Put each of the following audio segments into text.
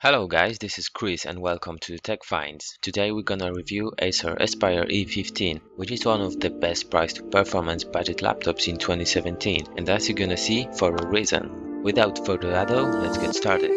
Hello guys, this is Chris and welcome to TechFinds. Today we're gonna review Acer Aspire E15, which is one of the best priced performance budget laptops in 2017, and as you're gonna see, for a reason. Without further ado, let's get started.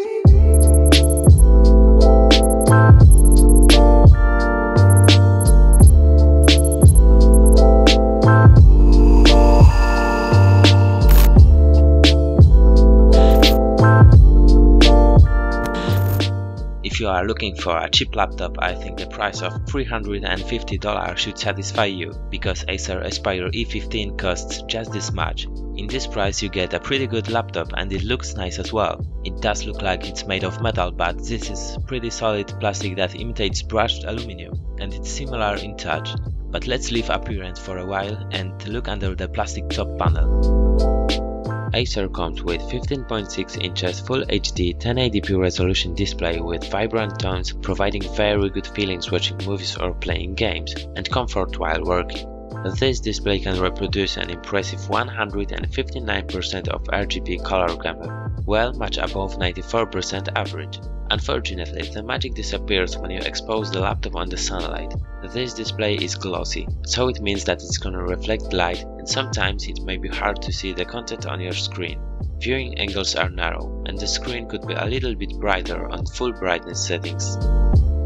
If you are looking for a cheap laptop, I think the price of $350 should satisfy you, because Acer Aspire E15 costs just this much. In this price you get a pretty good laptop and it looks nice as well. It does look like it's made of metal, but this is pretty solid plastic that imitates brushed aluminum, and it's similar in touch. But let's leave appearance for a while and look under the plastic top panel. Acer comes with 15.6 inches Full HD 1080p resolution display with vibrant tones, providing very good feelings watching movies or playing games, and comfort while working. This display can reproduce an impressive 159% of RGB color gamut, well much above 94% average. Unfortunately, the magic disappears when you expose the laptop on the sunlight. This display is glossy, so it means that it's gonna reflect light, and sometimes it may be hard to see the content on your screen. Viewing angles are narrow, and the screen could be a little bit brighter on full brightness settings.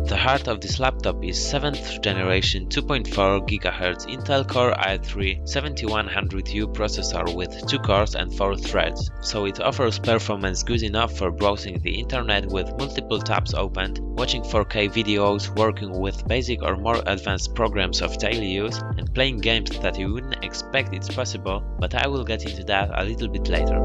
The heart of this laptop is 7th generation 2.4 GHz Intel Core i3-7100U processor with 2 cores and 4 threads, so it offers performance good enough for browsing the internet with multiple tabs opened, watching 4K videos, working with basic or more advanced programs of daily use, and playing games that you wouldn't expect it's possible, but I will get into that a little bit later.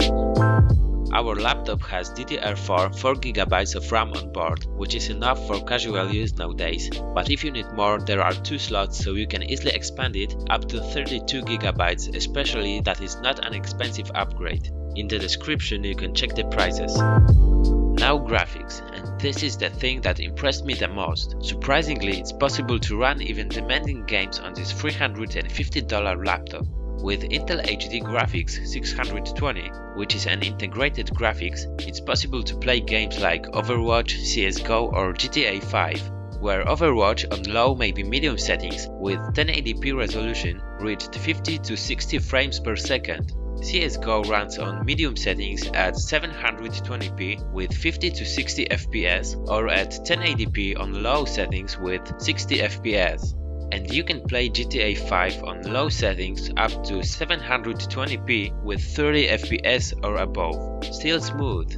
Our laptop has DDR4 4GB of RAM on board, which is enough for casual use nowadays, but if you need more, there are two slots so you can easily expand it up to 32GB, especially that is not an expensive upgrade. In the description you can check the prices. Now graphics, and this is the thing that impressed me the most. Surprisingly, it's possible to run even demanding games on this $350 laptop. With Intel HD Graphics 620, which is an integrated graphics, it's possible to play games like Overwatch, CSGO or GTA 5, where Overwatch on low maybe medium settings with 1080p resolution reached 50 to 60 frames per second. CSGO runs on medium settings at 720p with 50 to 60 FPS or at 1080p on low settings with 60 FPS. And you can play GTA 5 on low settings up to 720p with 30 FPS or above. Still smooth.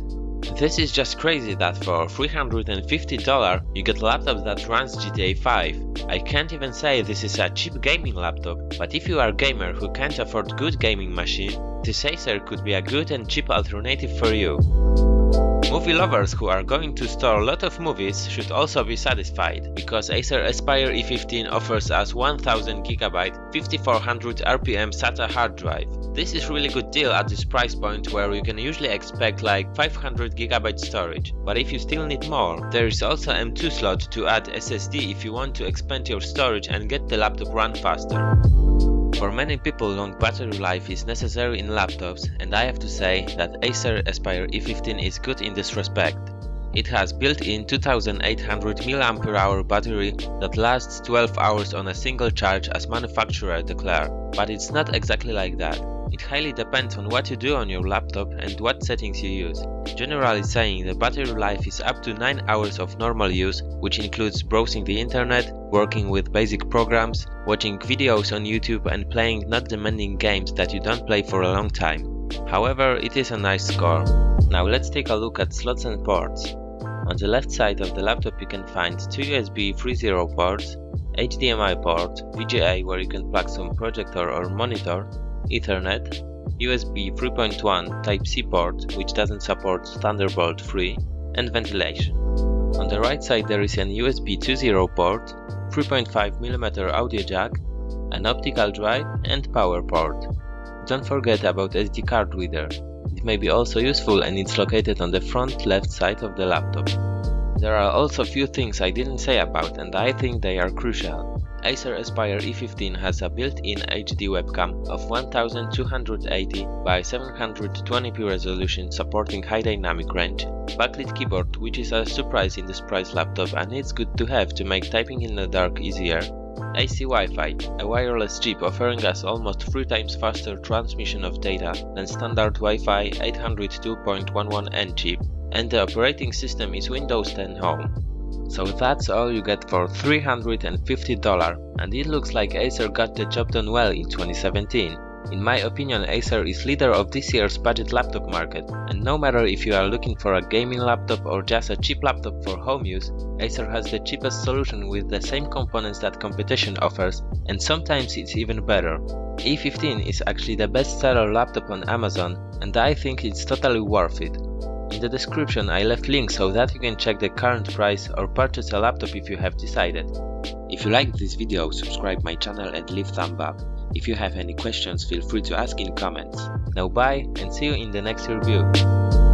This is just crazy that for $350 you get a laptop that runs GTA 5. I can't even say this is a cheap gaming laptop, but if you are a gamer who can't afford good gaming machine, this Acer could be a good and cheap alternative for you. Movie lovers who are going to store a lot of movies should also be satisfied, because Acer Aspire E15 offers us 1000GB 5400 RPM SATA hard drive. This is really good deal at this price point, where you can usually expect like 500GB storage, but if you still need more, there is also M.2 slot to add SSD if you want to expand your storage and get the laptop run faster. For many people, long battery life is necessary in laptops, and I have to say that Acer Aspire E15 is good in this respect. It has built-in 2800 mAh battery that lasts 12 hours on a single charge as manufacturer declare, but it's not exactly like that. It highly depends on what you do on your laptop and what settings you use. Generally saying, the battery life is up to 9 hours of normal use, which includes browsing the internet, working with basic programs, watching videos on YouTube and playing not demanding games that you don't play for a long time. However, it is a nice score. Now let's take a look at slots and ports. On the left side of the laptop you can find two USB 3.0 ports, HDMI port, VGA where you can plug some projector or monitor, Ethernet, USB 3.1 Type-C port, which doesn't support Thunderbolt 3, and ventilation. On the right side there is an USB 2.0 port, 3.5mm audio jack, an optical drive and power port. Don't forget about SD card reader, it may be also useful and it's located on the front left side of the laptop. There are also few things I didn't say about and I think they are crucial. Acer Aspire E15 has a built-in HD webcam of 1280 by 720p resolution supporting high dynamic range, backlit keyboard, which is a surprise in this price laptop and it's good to have to make typing in the dark easier, AC Wi-Fi, a wireless chip offering us almost 3 times faster transmission of data than standard Wi-Fi 802.11n chip, and the operating system is Windows 10 Home. So that's all you get for $350, and it looks like Acer got the job done well in 2017. In my opinion, Acer is leader of this year's budget laptop market, and no matter if you are looking for a gaming laptop or just a cheap laptop for home use, Acer has the cheapest solution with the same components that competition offers, and sometimes it's even better. E15 is actually the best-seller laptop on Amazon, and I think it's totally worth it. In the description I left links so that you can check the current price or purchase a laptop if you have decided. If you liked this video, subscribe my channel and leave thumb up. If you have any questions, feel free to ask in comments. Now bye and see you in the next review.